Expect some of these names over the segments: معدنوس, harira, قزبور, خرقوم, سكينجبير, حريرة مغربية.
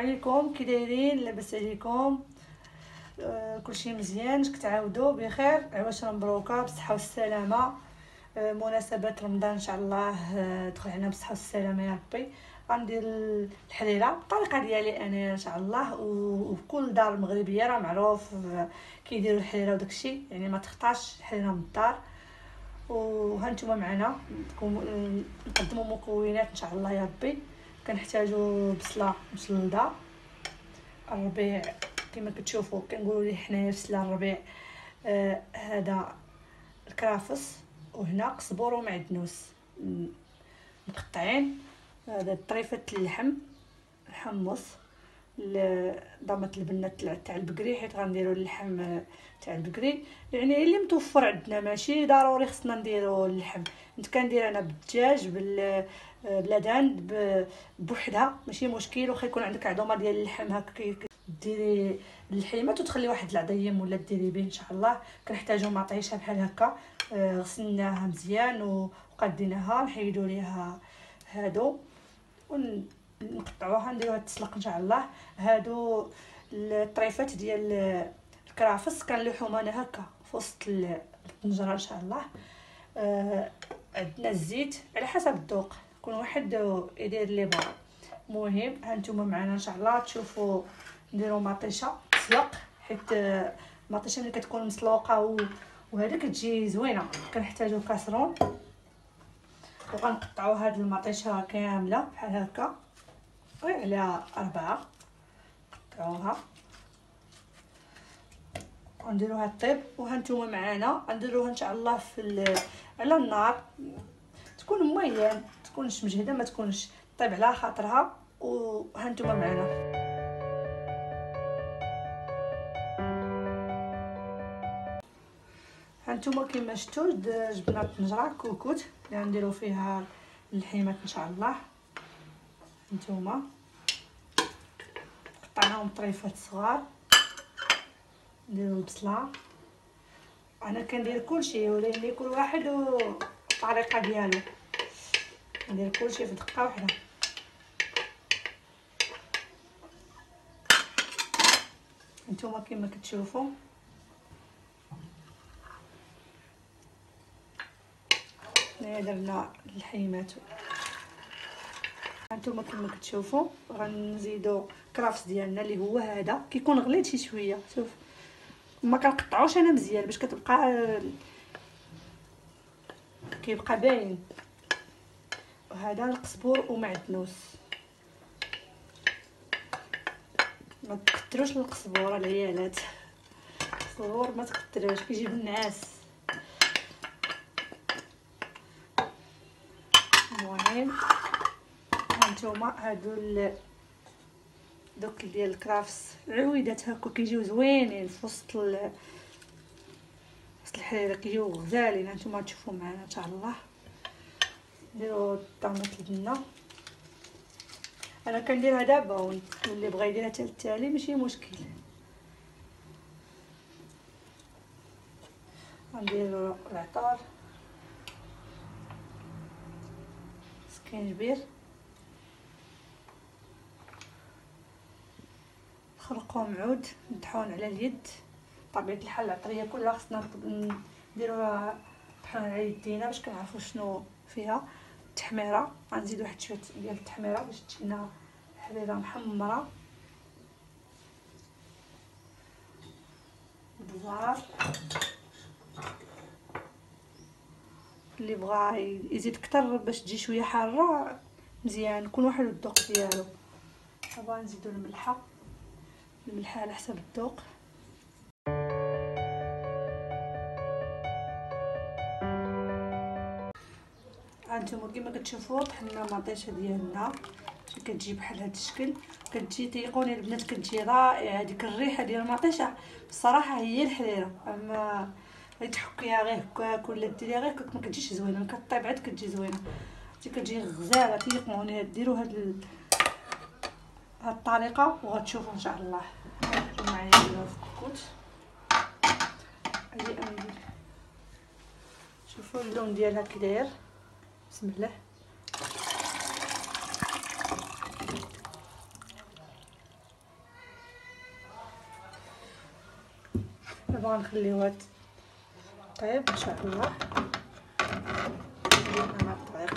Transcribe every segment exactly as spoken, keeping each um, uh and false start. عليكم كي دايرين؟ لاباس عليكم؟ آه كلشي مزيان؟ شك تعاودوا بخير؟ عواشر مبروكه بالصحه والسلامه. آه مناسبه رمضان ان شاء الله تدخل علينا بالصحه والسلامه يا ربي. غندير الحريره بالطريقه ديالي انا ان شاء الله، وكل دار مغربيه راه معروف كيديروا الحريره وداكشي، يعني ما تخطاش الحريره من الدار. وهانتوما معنا نقدموا مكونات ان شاء الله يا ربي. كنحتاجو بصله مجلده الربيع كما كتشوفوا، كنقولوا ليه حنايا بصله الربيع. آه هذا الكرافس، وهنا قزبر ومعدنوس مقطعين، هذا طريفه اللحم، الحمص، ضامه البنه تاع البقري، حيت غنديروا اللحم تاع البقري، يعني اللي متوفر عندنا ماشي ضروري خصنا نديروا اللحم. كنت كندير انا بالدجاج بال بلادان بوحدها ماشي مشكل، واخا يكون عندك عظمه ديال اللحم هكا ديري الحيمات وتخلي واحد العظيم ولا ديري به ان شاء الله. كنحتاجو مطيشه بحال هكا، غسلناها مزيان وقديناها، نحيدو ليها هادو ونقطعوها نديروها تسلق ان شاء الله. هادو الطريفات ديال الكرافس كنلوحهم انا هكا في وسط الطنجره ان شاء الله. عندنا الزيت على حسب الذوق، كون واحد يدير لي بغا. المهم هانتوما معنا ان شاء الله تشوفوا نديرو مطيشه تسلق، حيت المطيشه ملي كتكون مسلوقه وهذا كتجي زوينه. كنحتاجو كاسرون وغنقطعو هاد المطيشه كامله بحال هكا غير على اربعه، نقطعوها ونديروها طيب. وهانتوما معنا غنديروها ان شاء الله في على النار، تكون ميان تكونش مجهده، ما تكونش طيب على خاطرها. وهانتوما معنا هانتوما كما شفتوا جبنا الطنجره كوكوت اللي غنديروا فيها اللحيمات ان شاء الله. هانتوما قطعناهم طريفات صغار، نديروا البصله. انا كندير كلشي ولكن كل واحد والطريقه ديالو، ندير كلشي في دقه واحده. نتوما كما كتشوفوا هنا درنا الحيمات. نتوما كما كتشوفوا غنزيدوا كرافس ديالنا اللي هو هذا، كيكون غليظ شي شويه، شوف ما كنقطعوش انا مزيان باش كتبقى كيبقى باين. وهذا القزبور ومعدنوس، ما تكثروش القزبور العيالات، القزبور ما تكثروش كيجيب النعاس. المهم هانتوما هادو دوك ديال الكرافس عويدات هكا كيجيو زوينين في وسط ال وسط الحريره، كيجيو غزالين. هانتوما تشوفوا معنا ان شاء الله. نديرو طماطم البنه، انا كنديرها دابا واللي بغى يديرها حتى التالي ماشي مشكل. غنديرو العطار، سكينجبير، خرقوم عود مطحون على اليد، طبيعة الحال العطريه كلها خصنا نديروها طحون على يدينا باش كنعرفو شنو فيها. التحميره غنزيد واحد شويه ديال التحميره باش تجينا الحريره محمره، البزار اللي بغا يزيد كتر باش تجي شويه حاره مزيان، كل واحد والذوق ديالو. دابا نزيدو الملحه، الملحه على حسب الذوق. هانتوما كيما كتشوفوا طحنا المطيشه ديالنا كتجي بحال هذا الشكل، كتجي تيقوني البنات كتجي رائعه. هذيك الريحه ديال المطيشه بصراحه هي الحريره، اما تحكيها غير هكاك ولا ديريها غير هكاك ما كتجيش زوينه، كطيب عاد كتجي زوينه، حتى كتجي غزاله. تيقوني ديروا هاد ال... هاد الطريقه وغتشوفوا ان شاء الله. هانتوما معايا دابا في الكوكوت، اجي امير شوفوا اللون ديالها كي داير، بسم الله. ونخليوها طيب ان شاء الله. مع الطريقه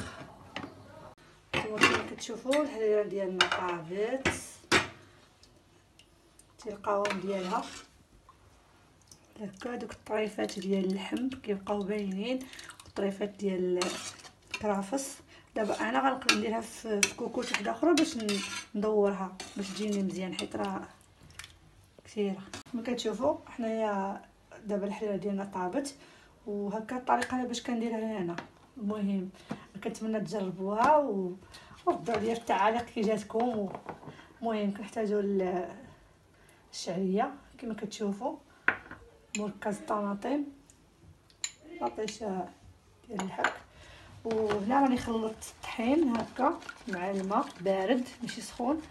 كما كتشوفوا الحريره ديالنا طابت، القوام ديالها هكا، دوك الطريفات ديال اللحم كيبقاو باينين، الطريفات ديال الكرافس. دابا انا غنقدر نديرها في كوكوط وحده اخرى باش ندورها باش تجيني مزيان، حيت راه كثيره. كما كتشوفوا حنايا دابا الحريره ديالنا طابت، وهكا الطريقه باش كنديرها انا. المهم كنتمنى تجربوها و وضعوا لي في التعاليق كي جاتكم. المهم كنحتاجوا الشعريه كما كتشوفوا، مركز طماطم، مطيشه ديال الحك. وهنا راني خلطت الطحين هكا مع الماء بارد ماشي سخون،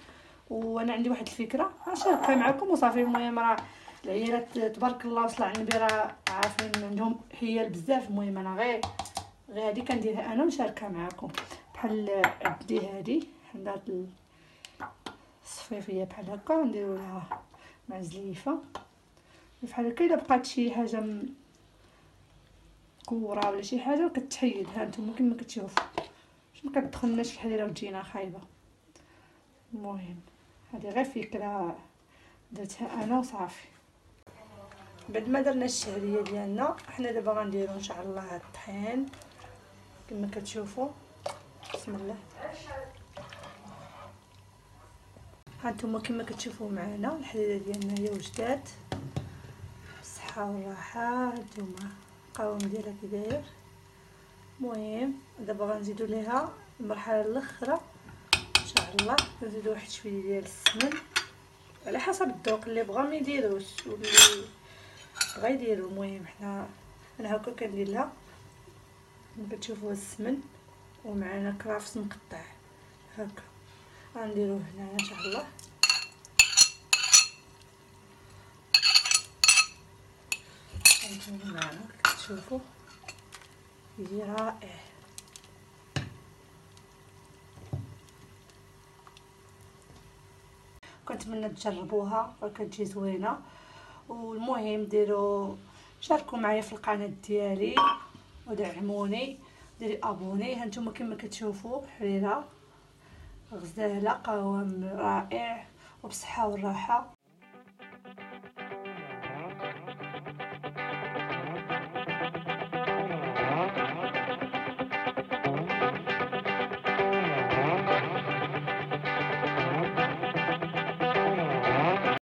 وانا عندي واحد الفكره غنشاركها معكم وصافي. المهم راه العيالات تبارك الله وصلع النبي راه عارفين عندهم حيل بزاف. المهم انا غير غير هادي كنديرها انا ونشاركها معكم. بحال عندي هادي عندها الصفيفيه بحال هكا، نديرو لها مع زليفه بحال هكا. الا بقات شي حاجه مكوره ولا شي حاجه كتحيد. ها نتوما كما كتشوفوا باش ما كتدخلناش الحريره وتجينا خايبه. المهم هذه غير فكره درتها انا وصافي. بعد ما درنا الشعريه ديالنا حنا دابا غنديروا ان شاء الله الطحين كما كتشوفوا. بسم الله. ها نتوما كما كتشوفوا معنا الحريره ديالنا هي وجدات بالصحه والراحه. ها نتوما القوام ديالها كي داير. المهم دابا غنزيدوا ليها المرحله الاخيره ان شاء الله، نزيدوا واحد شويه ديال السمن على حسب الذوق، اللي بغا ما يديروش واللي بغا يديروا. المهم حنا انا هكا كندير لها كما كتشوفوا السمن ومعنا كرافس مقطع هكا غنديروه هنا ان شاء الله. هانتوما معنا كتشوفوا يجي رائع. كنتمنى تجربوها راه كتجي زوينه. والمهم ديروا شاركوا معايا في القناه ديالي ودعموني، ديري ابوني. ها نتوما كما كتشوفوا حريره غزاله، قوام رائع وبصحه والراحه.